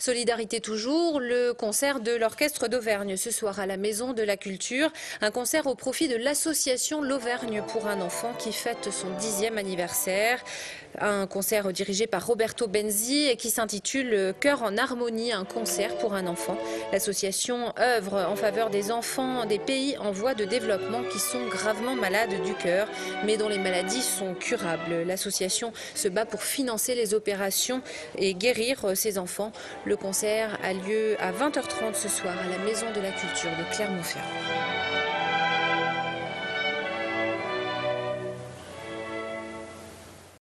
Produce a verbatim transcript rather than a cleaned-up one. Solidarité toujours, le concert de l'orchestre d'Auvergne ce soir à la Maison de la Culture. Un concert au profit de l'association L'Auvergne pour un enfant qui fête son dixième anniversaire. Un concert dirigé par Roberto Benzi et qui s'intitule « Cœur en harmonie, un concert pour un enfant ». L'association œuvre en faveur des enfants des pays en voie de développement qui sont gravement malades du cœur, mais dont les maladies sont curables. L'association se bat pour financer les opérations et guérir ces enfants. Le concert a lieu à vingt heures trente ce soir à la Maison de la Culture de Clermont-Ferrand.